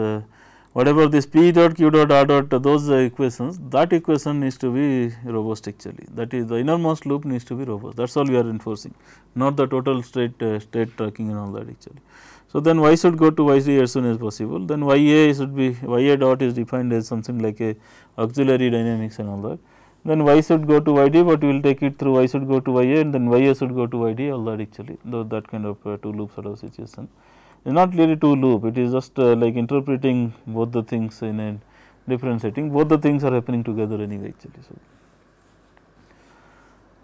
whatever this P dot, Q dot, R dot, those equations, that equation needs to be robust actually, that is the innermost loop needs to be robust, that is all we are enforcing, not the total state tracking and all that actually. So, then Y should go to YZ as soon as possible, then YA should be, YA dot is defined as something like a auxiliary dynamics and all that, then Y should go to YD, but we will take it through Y should go to YA, and then YA should go to YD, all that actually, though that kind of two loop sort of situation. It is not really two loop, it is just like interpreting both the things in a different setting, both the things are happening together anyway actually.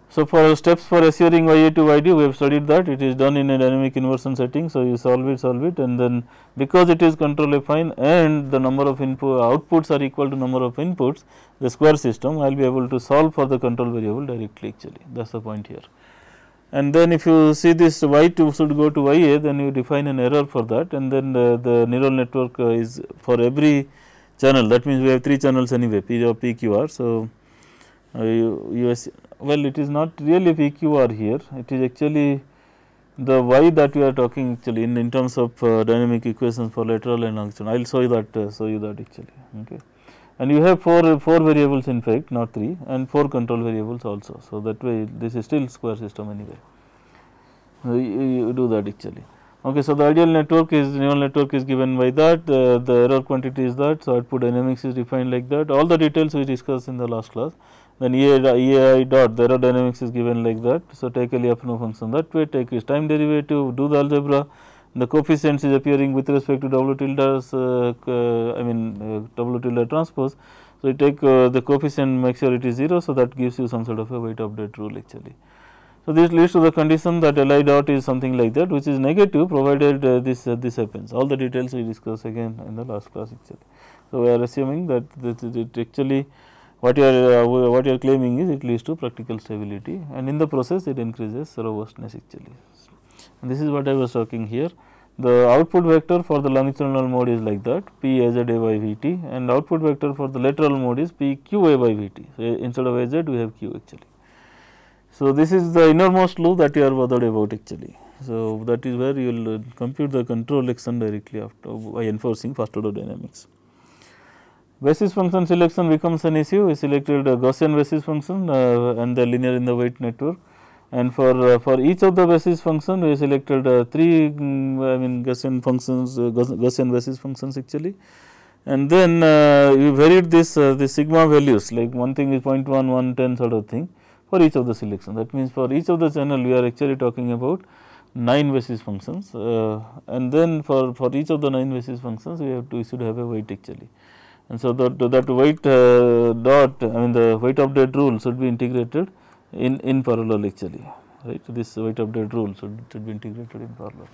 So, for steps for assuring YA to YD, we have studied that, it is done in a dynamic inversion setting. So, you solve it, and then because it is control affine and the number of outputs are equal to number of inputs, the square system, I will be able to solve for the control variable directly actually, that is the point here. And then if you see this y2 should go to ya, then you define an error for that, and then the neural network is for every channel. That means we have 3 channels anyway, PQR. So, it is not really PQR here, it is actually the y that we are talking actually in terms of dynamic equations for lateral and longitudinal. I will show you that actually. Okay. And you have four variables in fact, not 3, and 4 control variables also. So, that way this is still square system anyway, you do that actually. Okay, so, the ideal network is neural network is given by that, the error quantity is that, so output dynamics is defined like that, all the details we discussed in the last class. Then EAI dot, the error dynamics is given like that. So, take a Lyapunov function that way, take its time derivative, do the algebra. The coefficients is appearing with respect to W tilde, W tilde transpose. So, you take the coefficient, make sure it is 0. So, that gives you some sort of a weight update rule actually. So, this leads to the condition that Li dot is something like that, which is negative, provided this happens. All the details we discussed again in the last class itself. So, we are assuming that it actually what you are claiming is it leads to practical stability, and in the process it increases robustness actually. And this is what I was talking here. The output vector for the longitudinal mode is like that, P A z A by V t, and output vector for the lateral mode is P Q A by V t. So, instead of A z we have Q actually. So, this is the innermost loop that you are bothered about actually. So, that is where you will compute the control action directly after by enforcing first order dynamics. Basis function selection becomes an issue. We selected a Gaussian basis function and the linear in the weight network, and for each of the basis function we selected three Gaussian functions, Gaussian basis functions actually. And then we varied the sigma values, like one thing is 0.1, 110 sort of thing for each of the selection. That means, for each of the channel we are actually talking about 9 basis functions, and then for each of the 9 basis functions we should have a weight actually. And so, that weight the weight update rule should be integrated in parallel actually, right. This weight update rule should be integrated in parallel.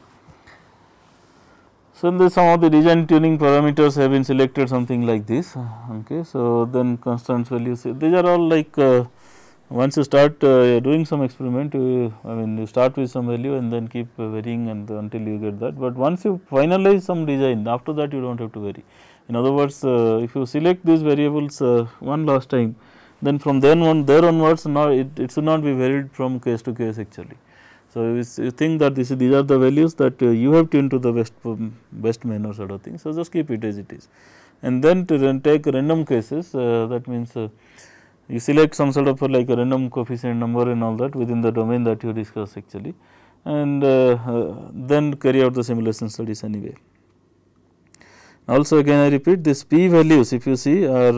So, then some of the design tuning parameters have been selected something like this, okay. So, then constant values, these are all like once you start doing some experiment, you start with some value and then keep varying until you get that. But once you finalize some design, after that you do not have to vary. In other words, if you select these variables one last time, then from there onwards, now it should not be varied from case to case actually. So, you think that these are the values that you have tuned to the best manner sort of thing. So, just keep it as it is, and then to take random cases, that means you select some sort of like a random coefficient number and all that within the domain that you discuss actually, and then carry out the simulation studies anyway. Also, again I repeat, this p values if you see are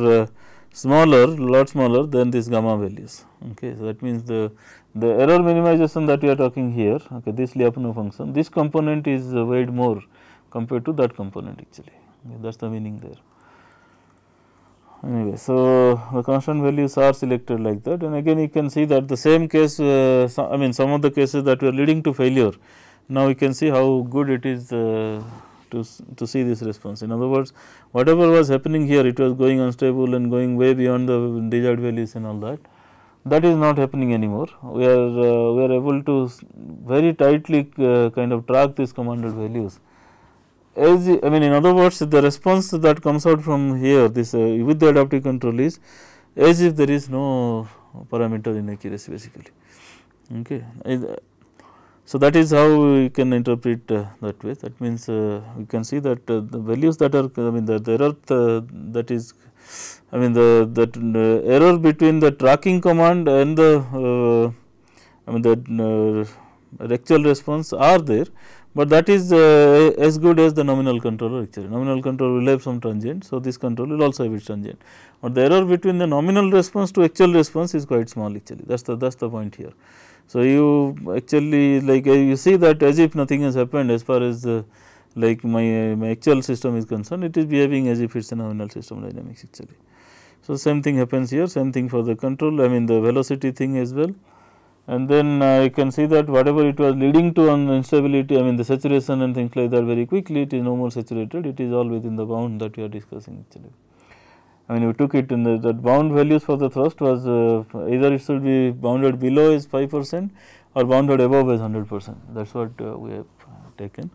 lot smaller than these gamma values, okay. So, that means the error minimization that we are talking here, okay, this Lyapunov function, this component is weighed more compared to that component actually, okay, that is the meaning there. Anyway, so the constant values are selected like that, and again you can see that the same case, some of the cases that were leading to failure, now you can see how good it is to see this response. In other words, whatever was happening here, it was going unstable and going way beyond the desired values and all that. That is not happening anymore. We are able to very tightly kind of track these commanded values. As in other words, the response that comes out from here, this with the adaptive control, is as if there is no parameter inaccuracy basically, okay. So, that is how you can interpret that way. That means, you can see that the values that are, the error that is, the error between the tracking command and the actual response are there. But that is as good as the nominal controller actually. Nominal controller will have some transient, so this control will also have its transient. But the error between the nominal response to actual response is quite small actually. That's the point here. So you actually you see that as if nothing has happened as far as my actual system is concerned. It is behaving as if it's a nominal system dynamics actually. So same thing happens here. Same thing for the control. The velocity thing as well. And then you can see that whatever it was leading to on instability, the saturation and things like that very quickly, it is no more saturated, it is all within the bound that we are discussing actually. We took it in that bound values for the thrust was either it should be bounded below is 5% or bounded above is 100%, that is what we have taken.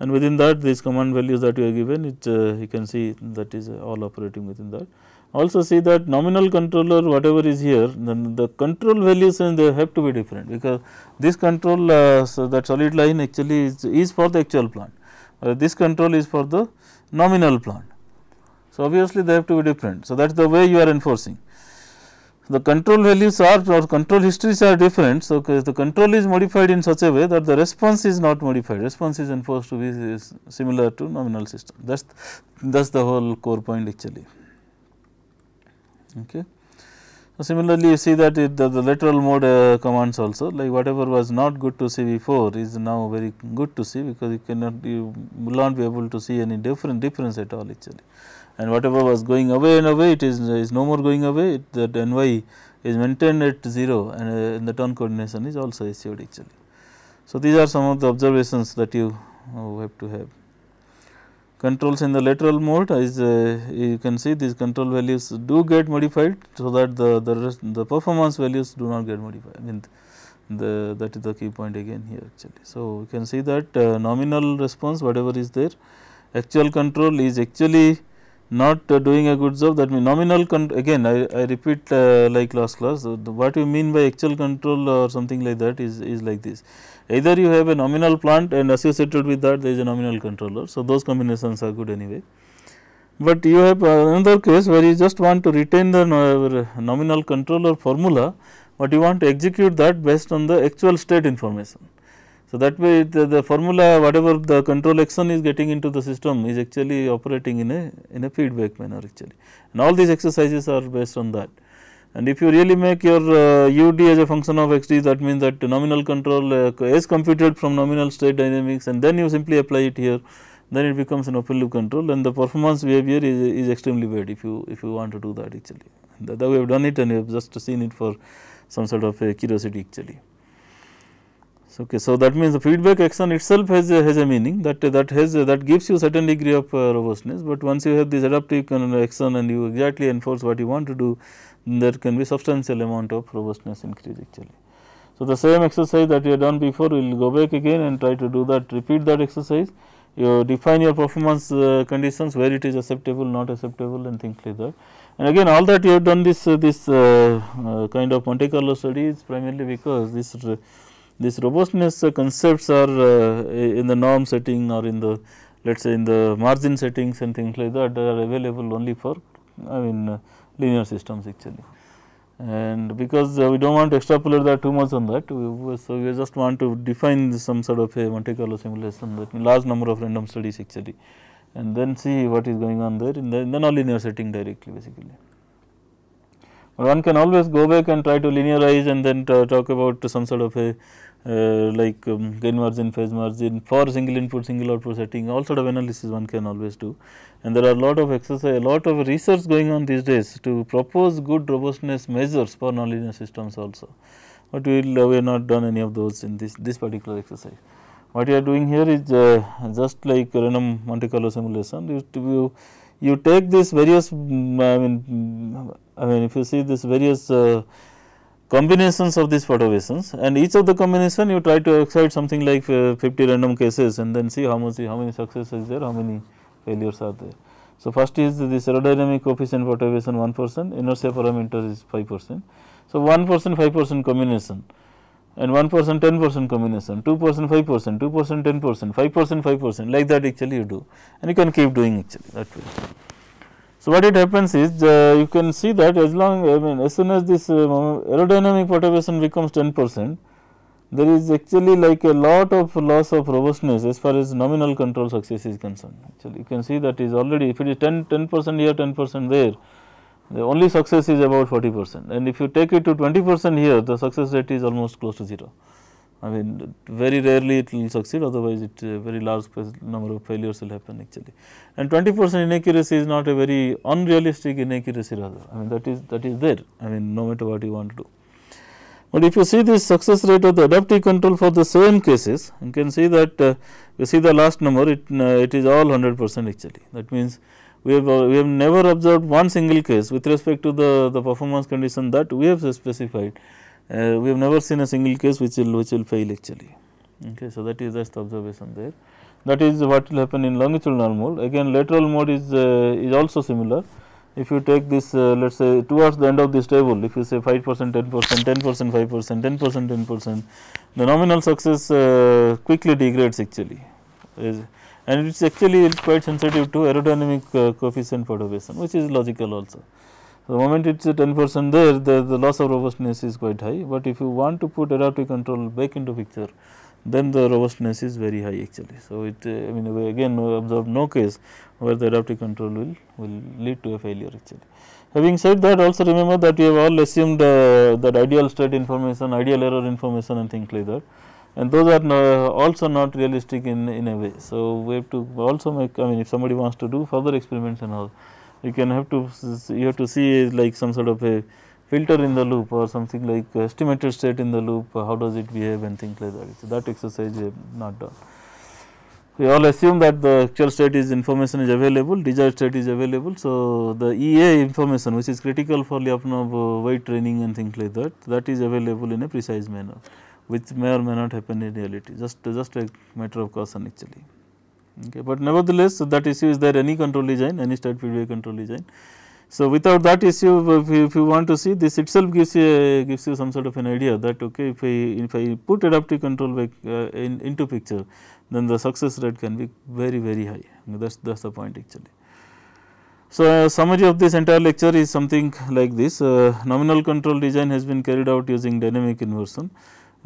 And within that, these command values that we are given, you can see that is all operating within that. Also see that nominal controller whatever is here, then the control values and they have to be different, because this control so that solid line actually is for the actual plant, this control is for the nominal plant. So, obviously they have to be different. So, that is the way you are enforcing. The control values or control histories are different. So, the control is modified in such a way that the response is not modified, response is enforced to be similar to nominal system. That's the whole core point actually. Okay. So, similarly, you see that the lateral mode commands also, like whatever was not good to see before is now very good to see, because you will not be able to see any difference at all actually. And whatever was going away and away, it is no more going away. That NY is maintained at 0 and the turn coordination is also achieved actually. So, these are some of the observations that you have to have. Controls in the lateral mode, as you can see, these control values do get modified, so that the performance values do not get modified. I mean, that is the key point again here actually. So, you can see that nominal response, whatever is there, actual control is actually not doing a good job. That means, nominal control again I repeat like last class, what you mean by actual control or something like that is like this. Either you have a nominal plant and associated with that there is a nominal controller. So, those combinations are good anyway, but you have another case where you just want to retain the nominal controller formula, but you want to execute that based on the actual state information. So, that way the formula, whatever the control action is getting into the system, is actually operating in a feedback manner actually, and all these exercises are based on that. And if you really make your ud as a function of xd, that means that nominal control is computed from nominal state dynamics, and then you simply apply it here, then it becomes an open loop control, and the performance behavior is extremely bad if you want to do that actually. That we have done it and we have just seen it for some sort of a curiosity actually. Okay, so that means the feedback action itself has a meaning that gives you certain degree of robustness, but once you have this adaptive action and you exactly enforce what you want to do, there can be substantial amount of robustness increase actually. So, the same exercise that you have done before, we will go back again and try to do that, repeat that exercise. You define your performance conditions, where it is acceptable, not acceptable, and things like that. And again, all that you have done this kind of Monte Carlo study is primarily because this robustness concepts are in the norm setting or in the, let us say, in the margin settings and things like that, are available only for, I mean, linear systems actually. And because we do not want to extrapolate that too much on that, so we just want to define some sort of a Monte Carlo simulation, that means large number of random studies actually, and then see what is going on there in the non-linear setting directly basically. But one can always go back and try to linearize and then talk about some sort of a like gain margin, phase margin for single input, single output setting, all sort of analysis one can always do. And there are a lot of research going on these days to propose good robustness measures for nonlinear systems also, but we have not done any of those in this particular exercise. What you are doing here is just like random Monte Carlo simulation. You take these various, I mean if you see these various combinations of these perturbations, and each of the combination you try to excite something like 50 random cases, and then see how many successes is there, how many failures are there. So, first is this aerodynamic coefficient perturbation 1%, inertia parameter is 5%. So, 1% 5% combination, and 1% 10% combination, 2% 5%, 2% 10%, 5% 5%, like that actually you do, and you can keep doing actually that way. So, what it happens is you can see that as soon as this aerodynamic perturbation becomes 10%, there is actually like a lot of loss of robustness as far as nominal control success is concerned. Actually, you can see that is already, if it is 10% here, 10% there, the only success is about 40%, and if you take it to 20% here, the success rate is almost close to 0. I mean, very rarely it will succeed, otherwise it very large number of failures will happen actually. And 20% inaccuracy is not a very unrealistic inaccuracy rather, I mean that is there, I mean no matter what you want to do. But if you see this success rate of the adaptive control for the same cases, you can see that you see the last number, it is all 100% actually. That means, we have never observed one single case with respect to the performance condition that we have specified. We have never seen a single case which will fail actually. Okay, so that's the observation there. That is what will happen in longitudinal mode. Again, lateral mode is also similar. If you take this, let's say towards the end of this table, if you say 5%, 10%, 10%, 5%, 10%, 10%, the nominal success quickly degrades actually, and it's actually quite sensitive to aerodynamic coefficient perturbation, which is logical also. The moment it is 10% there, the loss of robustness is quite high, but if you want to put adaptive control back into picture, then the robustness is very high actually. So, we again observed no case where the adaptive control will lead to a failure actually. Having said that, also remember that we have all assumed that ideal state information, ideal error information and things like that, and those are also not realistic in a way. So, we have to also make, I mean if somebody wants to do further experiments and all, you have to see like some sort of a filter in the loop or something like estimated state in the loop, how does it behave and things like that. So, that exercise I have not done. We all assume that the actual state is information is available, desired state is available. So, the EA information which is critical for Lyapunov weight training and things like that, that is available in a precise manner, which may or may not happen in reality, just a matter of caution actually. Okay. But nevertheless, so that issue is there any control design, any state feedback control design. So, without that issue, if you want to see this itself gives you some sort of an idea that okay, if I put adaptive control back into picture, then the success rate can be very, very high. That's the point actually. So, summary of this entire lecture is something like this. Nominal control design has been carried out using dynamic inversion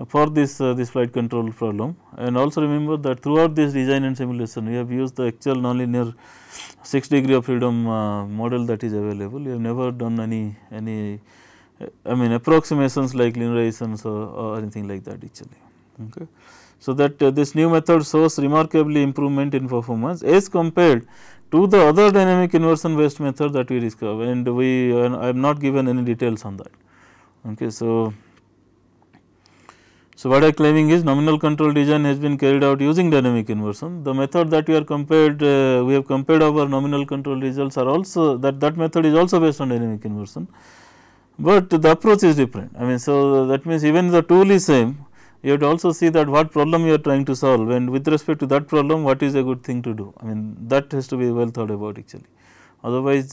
for this flight control problem, and also remember that throughout this design and simulation we have used the actual nonlinear 6 degree of freedom model that is available. We have never done any approximations like linearizations or anything like that actually. Okay. So, that this new method shows remarkably improvement in performance as compared to the other dynamic inversion based method that we discovered, and I have not given any details on that. Okay. So, what I am claiming is nominal control design has been carried out using dynamic inversion. The method that we have compared our nominal control results are also that method is also based on dynamic inversion, but the approach is different. I mean, so that means even the tool is same, you have to also see that what problem you are trying to solve, and with respect to that problem what is a good thing to do. I mean, that has to be well thought about actually. Otherwise,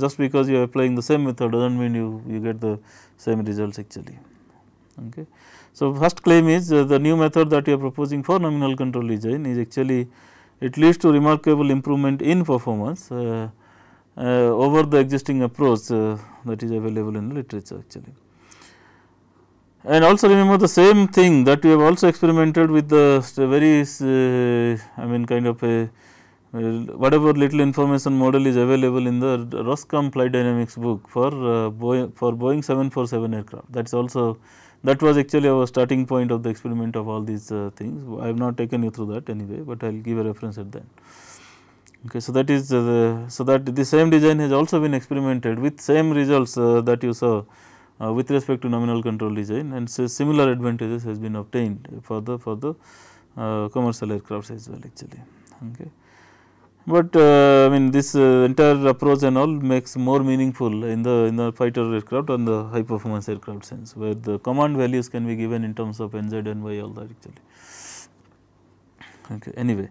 just because you are applying the same method does not mean you get the same results actually. Okay. So, first claim is the new method that we are proposing for nominal control design is actually it leads to remarkable improvement in performance over the existing approach that is available in the literature actually. And also remember the same thing that we have also experimented with the very whatever little information model is available in the Roskam flight dynamics book for Boeing 747 aircraft. That is also, that was actually our starting point of the experiment of all these things. I have not taken you through that anyway, but I will give a reference at the end. Okay, so that is so that the same design has also been experimented with same results that you saw with respect to nominal control design, and so similar advantages has been obtained for the commercial aircrafts as well actually. Okay. But I mean this entire approach and all makes more meaningful in the fighter aircraft and the high performance aircraft sense, where the command values can be given in terms of NZ and Y all that actually. Okay. Anyway,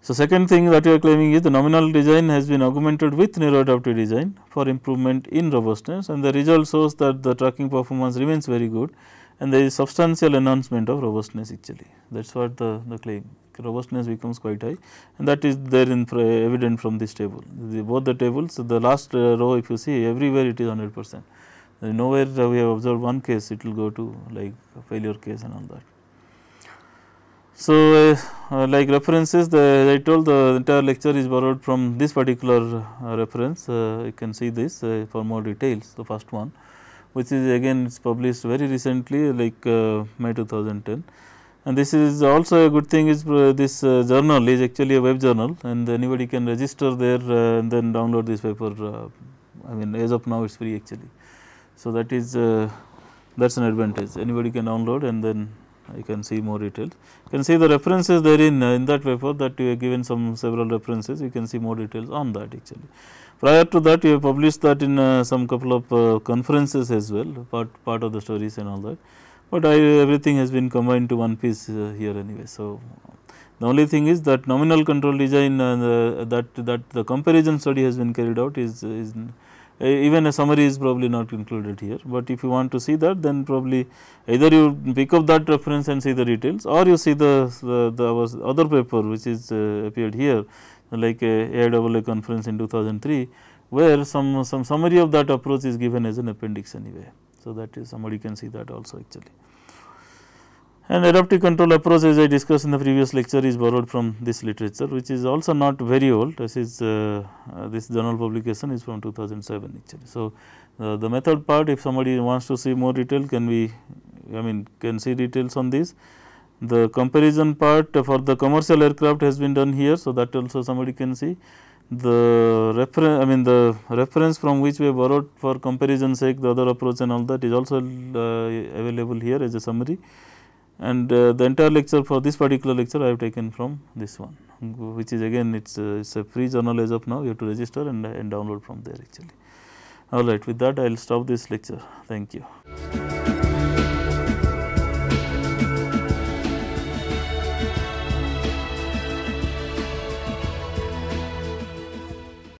so second thing that we are claiming is the nominal design has been augmented with neuroadaptive design for improvement in robustness, and the result shows that the tracking performance remains very good and there is substantial enhancement of robustness actually. That is what the claim. Robustness becomes quite high, and that is there in evident from this table. Both the tables, the last row if you see everywhere it is 100%. Nowhere we have observed one case it will go to like a failure case and all that. So, like references, as I told, the entire lecture is borrowed from this particular reference. You can see this for more details, the first one, which is again it's published very recently like May 2010. And this is also a good thing is this journal is actually a web journal, and anybody can register there and then download this paper. I mean, as of now it is free actually. So, that is that's an advantage, anybody can download and then you can see more details. You can see the references therein in that paper that we have given several references, you can see more details on that actually. Prior to that we have published that in some couple of conferences as well, part of the stories and all that. But everything has been combined to one piece here anyway. So, the only thing is that nominal control design that the comparison study has been carried out is even a summary is probably not included here. But if you want to see that, then probably either you pick up that reference and see the details, or you see the other paper which is appeared here, like a AA conference in 2003, where some summary of that approach is given as an appendix anyway. So, that is somebody can see that also actually. And adaptive control approach, as I discussed in the previous lecture, is borrowed from this literature, which is also not very old. This is this journal publication is from 2007 actually. So, the method part, if somebody wants to see more detail, can see details on this. The comparison part for the commercial aircraft has been done here. So, that also somebody can see. the reference from which we borrowed for comparison sake, the other approach and all that is also available here as a summary, and the entire lecture for this particular lecture I have taken from this one, which is again it's a free journal as of now. You have to register and download from there actually. All right, with that I will stop this lecture. Thank you.